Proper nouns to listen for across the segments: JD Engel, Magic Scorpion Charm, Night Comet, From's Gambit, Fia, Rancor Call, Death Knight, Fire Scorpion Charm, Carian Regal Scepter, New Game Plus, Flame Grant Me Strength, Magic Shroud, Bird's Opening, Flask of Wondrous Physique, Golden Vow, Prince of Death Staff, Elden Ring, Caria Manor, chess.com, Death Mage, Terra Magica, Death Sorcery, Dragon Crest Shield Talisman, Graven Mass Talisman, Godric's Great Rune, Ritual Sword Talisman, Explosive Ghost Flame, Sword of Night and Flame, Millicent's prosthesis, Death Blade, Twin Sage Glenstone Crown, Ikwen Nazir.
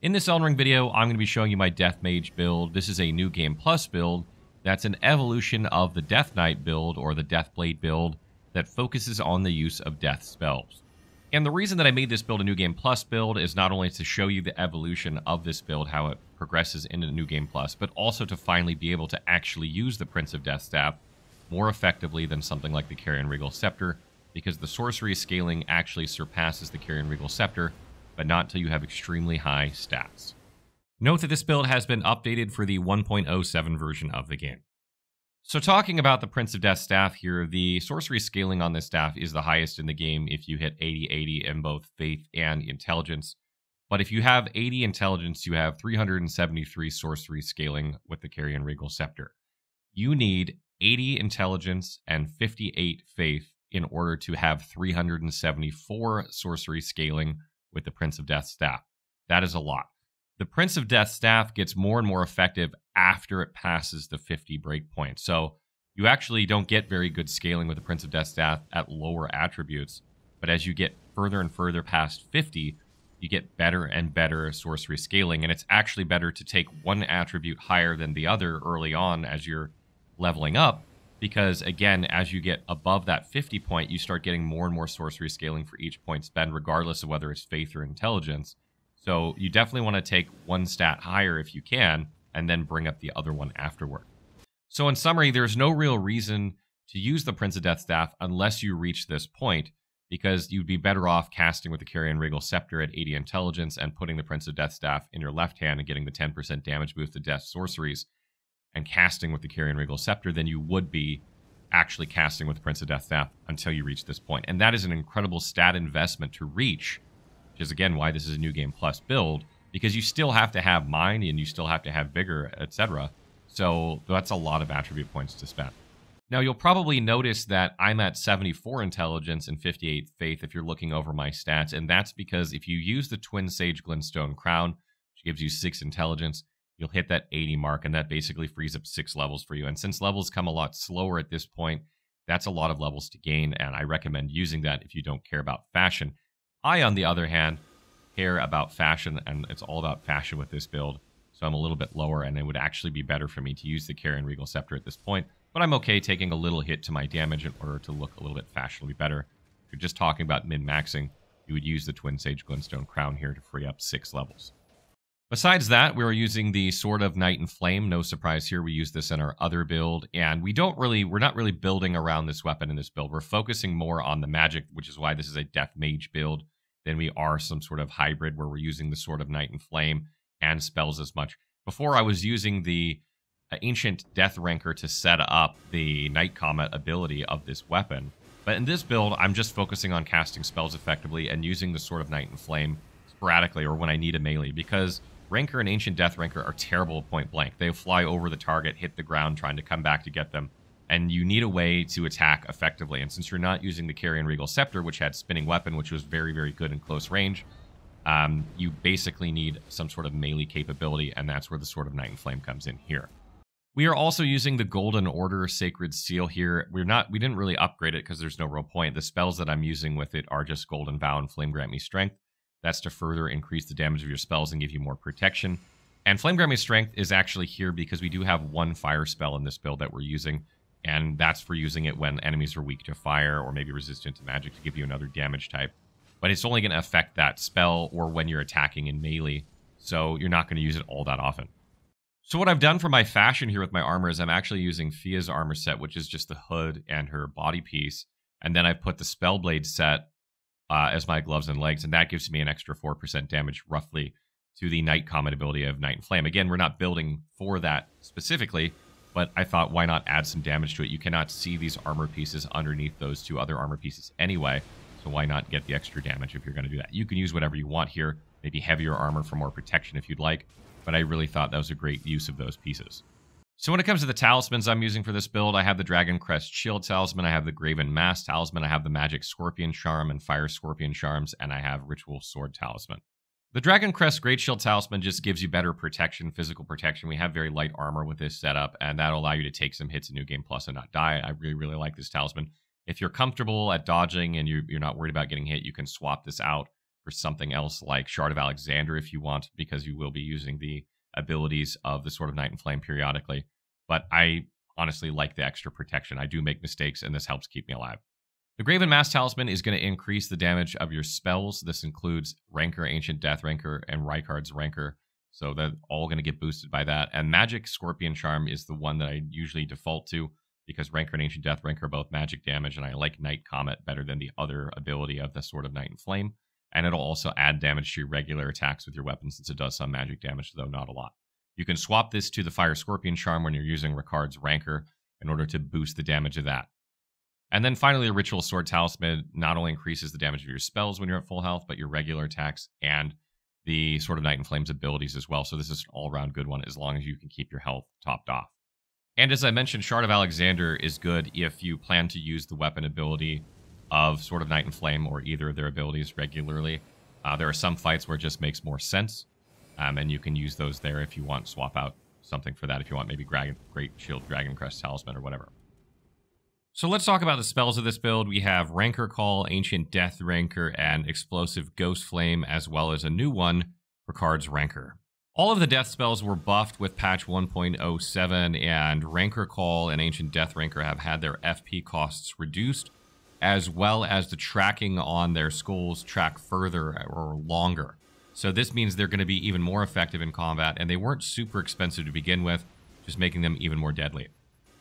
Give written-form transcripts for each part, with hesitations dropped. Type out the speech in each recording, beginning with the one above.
In this Elden Ring video, I'm going to be showing you my Death Mage build. This is a New Game Plus build that's an evolution of the Death Knight build or the Death Blade build that focuses on the use of death spells. And the reason that I made this build a New Game Plus build is not only to show you the evolution of this build, how it progresses into New Game Plus, but also to finally be able to actually use the Prince of Death Staff more effectively than something like the Carian Regal Scepter, because the sorcery scaling actually surpasses the Carian Regal Scepter, but not until you have extremely high stats. Note that this build has been updated for the 1.07 version of the game. So talking about the Prince of Death staff here, the sorcery scaling on this staff is the highest in the game if you hit 80-80 in both Faith and Intelligence. But if you have 80 Intelligence, you have 373 sorcery scaling with the Carian Regal Scepter. You need 80 Intelligence and 58 Faith in order to have 374 sorcery scaling with the Prince of Death staff. That is a lot. The Prince of Death staff gets more and more effective after it passes the 50 breakpoint. So you actually don't get very good scaling with the Prince of Death staff at lower attributes, but as you get further and further past 50, you get better and better sorcery scaling, and it's actually better to take one attribute higher than the other early on as you're leveling up, because again, as you get above that 50 point, you start getting more and more sorcery scaling for each point spent, regardless of whether it's Faith or Intelligence. So you definitely want to take one stat higher if you can, and then bring up the other one afterward. So in summary, there's no real reason to use the Prince of Death Staff unless you reach this point, because you'd be better off casting with the Carian Regal Scepter at 80 Intelligence and putting the Prince of Death Staff in your left hand and getting the 10% damage boost to death sorceries and casting with the Carian Regal Scepter than you would be actually casting with the Prince of Death Staff until you reach this point. And that is an incredible stat investment to reach, which is again why this is a New Game Plus build, because you still have to have mind and you still have to have vigor, etc. So that's a lot of attribute points to spend. Now you'll probably notice that I'm at 74 Intelligence and 58 Faith if you're looking over my stats, and that's because if you use the Twin Sage Glenstone Crown, which gives you 6 Intelligence, you'll hit that 80 mark, and that basically frees up 6 levels for you. And since levels come a lot slower at this point, that's a lot of levels to gain, and I recommend using that if you don't care about fashion. I, on the other hand, care about fashion, and it's all about fashion with this build, so I'm a little bit lower, and it would actually be better for me to use the Carian Regal Scepter at this point, but I'm okay taking a little hit to my damage in order to look a little bit fashionably better. If you're just talking about min-maxing, you would use the Twin Sage Glenstone Crown here to free up 6 levels. Besides that, we were using the Sword of Night and Flame. No surprise here, we use this in our other build, and we're not really building around this weapon in this build. We're focusing more on the magic, which is why this is a Death Mage build. Then we are some sort of hybrid where we're using the Sword of Night and Flame and spells as much. Before, I was using the Ancient Death Rancor to set up the Night Comet ability of this weapon. But in this build, I'm just focusing on casting spells effectively and using the Sword of Night and Flame sporadically or when I need a melee, because Rancor and Ancient Death Rancor are terrible point blank. They fly over the target, hit the ground, trying to come back to get them, and you need a way to attack effectively. And since you're not using the Carian Regal Scepter, which had Spinning Weapon, which was very, very good in close range, you basically need some sort of melee capability, and that's where the Sword of Night and Flame comes in here. We are also using the Golden Order Sacred Seal here. We didn't really upgrade it because there's no real point. The spells that I'm using with it are just Golden Vow and Flame Grant Me Strength. That's to further increase the damage of your spells and give you more protection. And Flame Grant Me Strength is actually here because we do have one fire spell in this build that we're using, and that's for using it when enemies are weak to fire or maybe resistant to magic to give you another damage type. But it's only going to affect that spell or when you're attacking in melee, so you're not going to use it all that often. So what I've done for my fashion here with my armor is I'm actually using Fia's armor set, which is just the hood and her body piece, and then I've put the Spellblade set as my gloves and legs, and that gives me an extra 4% damage roughly to the Night Comet ability of Night and Flame. Again, we're not building for that specifically, but I thought why not add some damage to it? You cannot see these armor pieces underneath those two other armor pieces anyway, so why not get the extra damage if you're going to do that? You can use whatever you want here, maybe heavier armor for more protection if you'd like, but I really thought that was a great use of those pieces. So when it comes to the talismans I'm using for this build, I have the Dragon Crest Shield Talisman, I have the Graven Mass Talisman, I have the Magic Scorpion Charm and Fire Scorpion Charms, and I have Ritual Sword Talisman. The Dragon Crest Great Shield Talisman just gives you better protection, physical protection. We have very light armor with this setup, and that'll allow you to take some hits in New Game Plus and not die. I really, really like this talisman. If you're comfortable at dodging and you're not worried about getting hit, you can swap this out for something else like Shard of Alexander if you want, because you will be using the abilities of the Sword of Night and Flame periodically. But I honestly like the extra protection. I do make mistakes, and this helps keep me alive. The Graven Mass Talisman is going to increase the damage of your spells. This includes Rancor, Ancient Death Rancor, and Rykard's Rancor. So they're all going to get boosted by that. And Magic Scorpion Charm is the one that I usually default to, because Rancor and Ancient Death Rancor are both magic damage, and I like Night Comet better than the other ability of the Sword of Night and Flame. And it'll also add damage to your regular attacks with your weapons, since it does some magic damage, though not a lot. You can swap this to the Fire Scorpion Charm when you're using Rykard's Rancor in order to boost the damage of that. And then finally, the Ritual Sword Talisman not only increases the damage of your spells when you're at full health, but your regular attacks and the Sword of Night and Flame's abilities as well. So this is an all-round good one as long as you can keep your health topped off. And as I mentioned, Shard of Alexander is good if you plan to use the weapon ability of Sword of Night and Flame or either of their abilities regularly. There are some fights where it just makes more sense, and you can use those there if you want. Swap out something for that if you want, maybe Great Shield, Dragon Crest Talisman, or whatever. So let's talk about the spells of this build. We have Rancor Call, Ancient Death Rancor, and Explosive Ghost Flame, as well as a new one, Rykard's Rancor. All of the death spells were buffed with patch 1.07, and Rancor Call and Ancient Death Rancor have had their FP costs reduced, as well as the tracking on their skulls track further or longer. So this means they're going to be even more effective in combat, and they weren't super expensive to begin with, just making them even more deadly.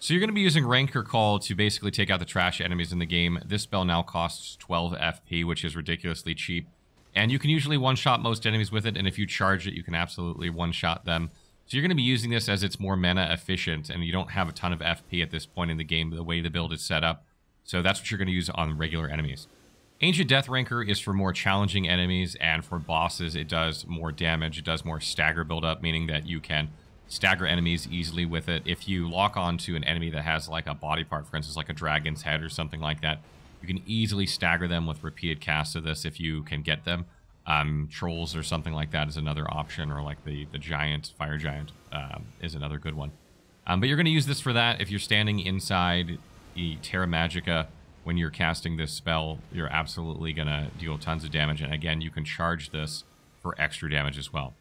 So you're going to be using Rancor Call to basically take out the trash enemies in the game. This spell now costs 12 FP, which is ridiculously cheap. And you can usually one-shot most enemies with it, and if you charge it, you can absolutely one-shot them. So you're going to be using this as it's more mana efficient, and you don't have a ton of FP at this point in the game, the way the build is set up. So that's what you're going to use on regular enemies. Ancient Death Rancor is for more challenging enemies, and for bosses, it does more damage. It does more stagger buildup, meaning that you can stagger enemies easily with it. If you lock onto an enemy that has like a body part, for instance, like a dragon's head or something like that, you can easily stagger them with repeated casts of this if you can get them. Trolls or something like that is another option, or like the giant, fire giant is another good one. But you're going to use this for that. If you're standing inside the Terra Magica when you're casting this spell, you're absolutely going to deal tons of damage. And again, you can charge this for extra damage as well.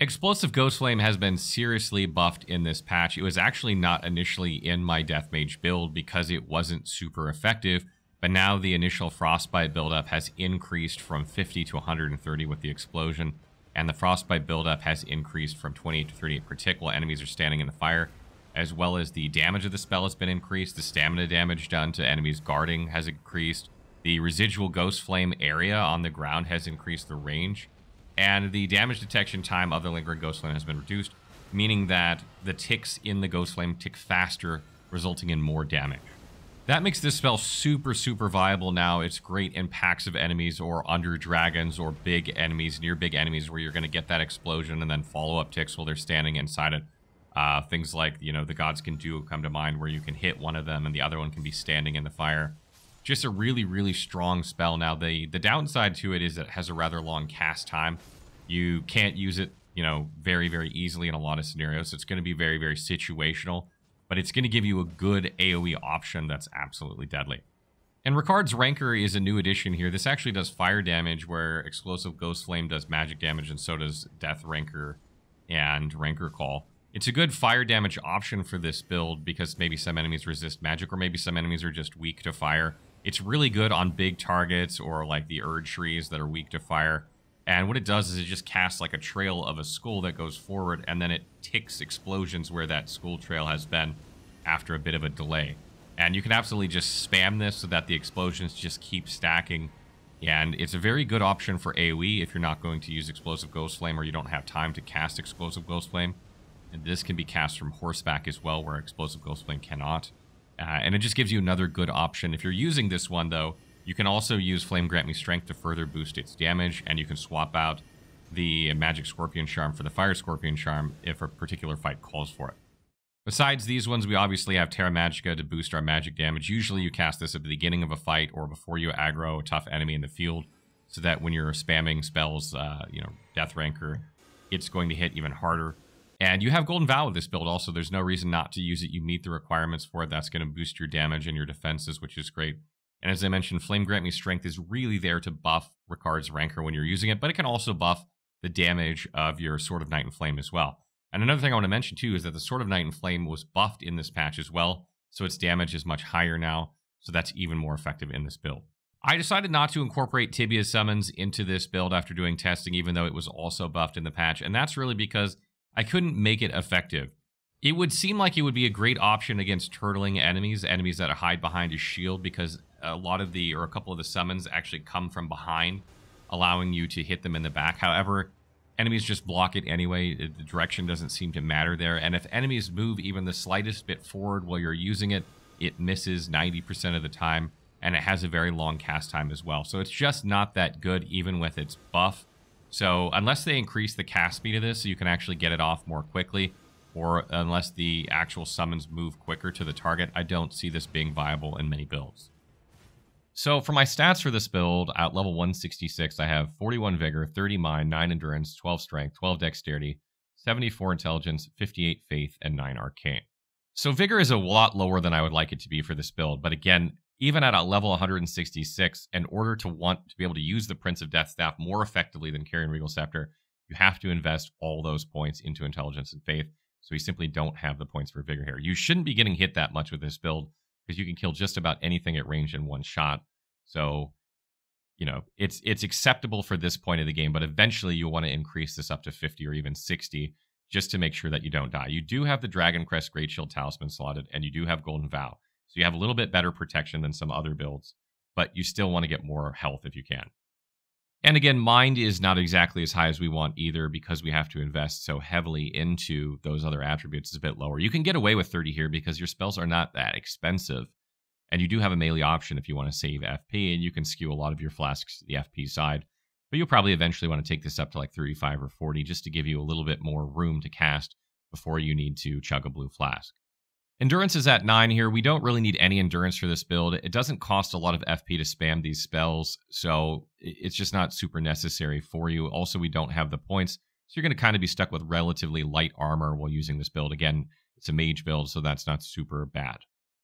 Explosive Ghost Flame has been seriously buffed in this patch. It was actually not initially in my Death Mage build because it wasn't super effective. But now the initial Frostbite buildup has increased from 50 to 130 with the explosion, and the Frostbite buildup has increased from 28 to 38 per tick while enemies are standing in the fire, as well as the damage of the spell has been increased, the stamina damage done to enemies guarding has increased, the residual Ghost Flame area on the ground has increased the range, and the damage detection time of the Lingering Ghost Flame has been reduced, meaning that the ticks in the Ghost Flame tick faster, resulting in more damage. That makes this spell super, super viable now. It's great in packs of enemies or under dragons or big enemies, near big enemies, where you're going to get that explosion and then follow-up ticks while they're standing inside it. Things like, you know, the Gods Can Do come to mind, where you can hit one of them and the other one can be standing in the fire. Just a really, really strong spell. Now, the downside to it is that it has a rather long cast time. You can't use it, you know, very, very easily in a lot of scenarios. So it's going to be very, very situational, but it's going to give you a good AoE option that's absolutely deadly. And Rykard's Rancor is a new addition here. This actually does fire damage, where Explosive Ghost Flame does magic damage, and so does Death Rancor and Rancor Call. It's a good fire damage option for this build because maybe some enemies resist magic, or maybe some enemies are just weak to fire. It's really good on big targets or like the Erd trees that are weak to fire. And what it does is it just casts like a trail of a skull that goes forward, and then it ticks explosions where that skull trail has been after a bit of a delay. And you can absolutely just spam this so that the explosions just keep stacking. And it's a very good option for AoE if you're not going to use Explosive Ghost Flame, or you don't have time to cast Explosive Ghost Flame. And this can be cast from horseback as well, where Explosive Ghost Flame cannot. And it just gives you another good option. If you're using this one, though, you can also use Flame Grant Me Strength to further boost its damage, and you can swap out the Magic Scorpion Charm for the Fire Scorpion Charm if a particular fight calls for it. Besides these ones, we obviously have Terra Magica to boost our magic damage. Usually you cast this at the beginning of a fight or before you aggro a tough enemy in the field, so that when you're spamming spells, you know, Death Rancor, it's going to hit even harder. And you have Golden Vow with this build also. There's no reason not to use it. You meet the requirements for it. That's going to boost your damage and your defenses, which is great. And as I mentioned, Flame Grant Me Strength is really there to buff Rykard's Rancor when you're using it, but it can also buff the damage of your Sword of Night and Flame as well. And another thing I want to mention too is that the Sword of Night and Flame was buffed in this patch as well, so its damage is much higher now, so that's even more effective in this build. I decided not to incorporate Tibia summons into this build after doing testing, even though it was also buffed in the patch, and that's really because I couldn't make it effective. It would seem like it would be a great option against turtling enemies, enemies that hide behind a shield, because a lot of the, or a couple of the summons actually come from behind, allowing you to hit them in the back. However, enemies just block it anyway. The direction doesn't seem to matter there. And if enemies move even the slightest bit forward while you're using it, it misses 90% of the time, and it has a very long cast time as well. So it's just not that good even with its buff. So unless they increase the cast speed of this so you can actually get it off more quickly, or unless the actual summons move quicker to the target, I don't see this being viable in many builds. So for my stats for this build, at level 166, I have 41 Vigor, 30 Mind, 9 Endurance, 12 Strength, 12 Dexterity, 74 Intelligence, 58 Faith, and 9 Arcane. So Vigor is a lot lower than I would like it to be for this build, but again, even at a level 166, in order to want to be able to use the Prince of Death Staff more effectively than Carian Regal Scepter, you have to invest all those points into Intelligence and Faith. So we simply don't have the points for Vigor here. You shouldn't be getting hit that much with this build because you can kill just about anything at range in one shot. So, you know, it's acceptable for this point of the game, but eventually you'll want to increase this up to 50 or even 60 just to make sure that you don't die. You do have the Dragon Crest Great Shield Talisman slotted, and you do have Golden Vow. So you have a little bit better protection than some other builds, but you still want to get more health if you can. And again, Mind is not exactly as high as we want either because we have to invest so heavily into those other attributes. It's a bit lower. You can get away with 30 here because your spells are not that expensive. And you do have a melee option if you want to save FP, and you can skew a lot of your flasks to the FP side. But you'll probably eventually want to take this up to like 35 or 40 just to give you a little bit more room to cast before you need to chug a blue flask. Endurance is at 9 here. We don't really need any endurance for this build. It doesn't cost a lot of FP to spam these spells, so it's just not super necessary for you. Also, we don't have the points, so you're going to kind of be stuck with relatively light armor while using this build. Again, it's a mage build, so that's not super bad.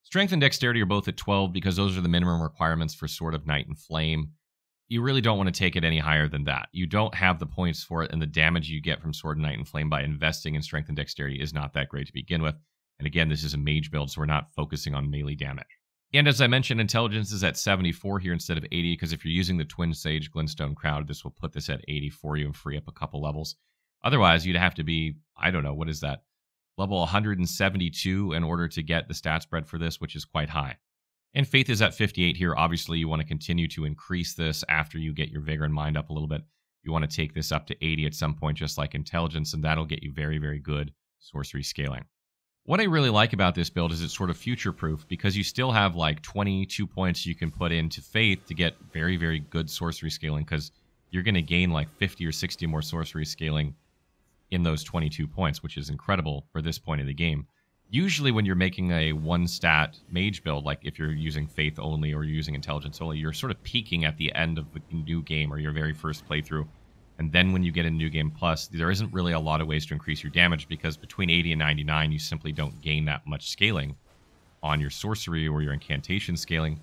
Strength and dexterity are both at 12 because those are the minimum requirements for Sword of Night and Flame. You really don't want to take it any higher than that. You don't have the points for it, and the damage you get from Sword of Night and Flame by investing in strength and dexterity is not that great to begin with. And again, this is a mage build, so we're not focusing on melee damage. And as I mentioned, intelligence is at 74 here instead of 80, because if you're using the Twin Sage Glenstone Crown, this will put this at 80 for you and free up a couple levels. Otherwise, you'd have to be, I don't know, what is that? Level 172 in order to get the stat spread for this, which is quite high. And Faith is at 58 here. Obviously, you want to continue to increase this after you get your Vigor and Mind up a little bit. You want to take this up to 80 at some point, just like intelligence, and that'll get you very, very good sorcery scaling. What I really like about this build is it's sort of future-proof because you still have like 22 points you can put into Faith to get very, very good sorcery scaling because you're going to gain like 50 or 60 more sorcery scaling in those 22 points, which is incredible for this point of the game. Usually when you're making a one-stat mage build, like if you're using Faith only or you're using Intelligence only, you're sort of peaking at the end of the new game or your very first playthrough. And then when you get a New Game Plus, there isn't really a lot of ways to increase your damage because between 80 and 99, you simply don't gain that much scaling on your sorcery or your incantation scaling.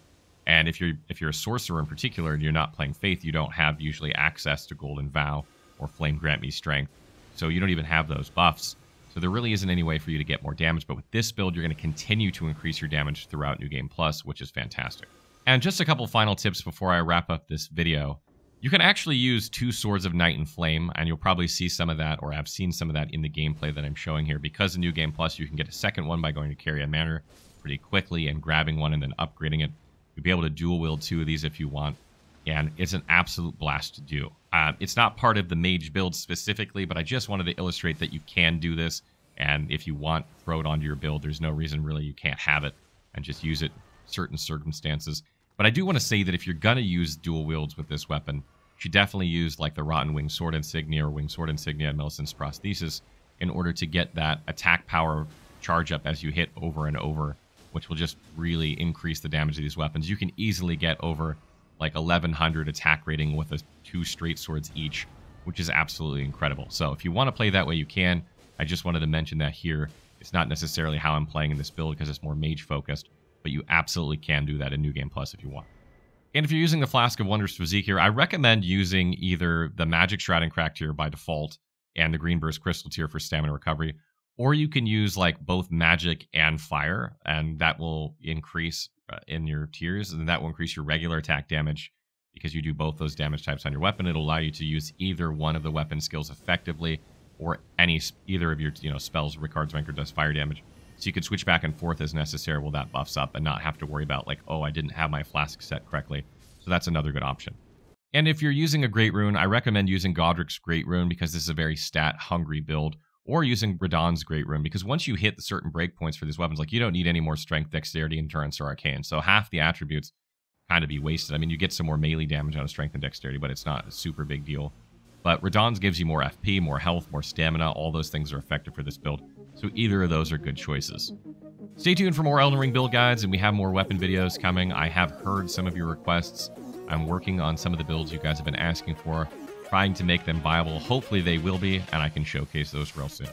And if you're a sorcerer in particular and you're not playing Faith, you don't have usually access to Golden Vow or Flame Grant Me Strength. So you don't even have those buffs. So there really isn't any way for you to get more damage. But with this build, you're going to continue to increase your damage throughout New Game Plus, which is fantastic. And just a couple final tips before I wrap up this video. You can actually use two Swords of Night and Flame, and you'll probably see some of that, or I've seen some of that in the gameplay that I'm showing here. Because of New Game Plus, you can get a second one by going to Caria Manor pretty quickly and grabbing one and then upgrading it. You'll be able to dual wield two of these if you want, and it's an absolute blast to do. It's not part of the mage build specifically, but I just wanted to illustrate that you can do this, and if you want, throw it onto your build. There's no reason really you can't have it and just use it in certain circumstances. But I do want to say that if you're going to use dual wields with this weapon, you should definitely use like the Rotten Wing Sword Insignia or Wing Sword Insignia and Millicent's prosthesis in order to get that attack power charge up as you hit over and over, which will just really increase the damage of these weapons. You can easily get over like 1100 attack rating with two straight swords each, which is absolutely incredible. So if you want to play that way, you can. I just wanted to mention that here. It's not necessarily how I'm playing in this build because it's more mage focused. But you absolutely can do that in New Game Plus if you want. And if you're using the Flask of Wondrous Physique here, I recommend using either the Magic Shroud and Crack tier by default and the Green Burst Crystal tier for stamina recovery, or you can use like both Magic and Fire, and that will increase in your tiers, and that will increase your regular attack damage because you do both those damage types on your weapon. It'll allow you to use either one of the weapon skills effectively, or either of your spells. Rykard's Rancor does fire damage, so you could switch back and forth as necessary while that buffs up and not have to worry about like, oh, I didn't have my flask set correctly. So that's another good option. And if you're using a Great Rune, I recommend using Godric's Great Rune because this is a very stat-hungry build, or using Radon's Great Rune because once you hit the certain breakpoints for these weapons, like you don't need any more Strength, Dexterity, Endurance, or Arcane. So half the attributes kind of be wasted. I mean, you get some more melee damage out of Strength and Dexterity, but it's not a super big deal. But Radon's gives you more FP, more health, more stamina. All those things are effective for this build. So either of those are good choices. Stay tuned for more Elden Ring build guides, and we have more weapon videos coming. I have heard some of your requests. I'm working on some of the builds you guys have been asking for, trying to make them viable. Hopefully they will be, and I can showcase those real soon.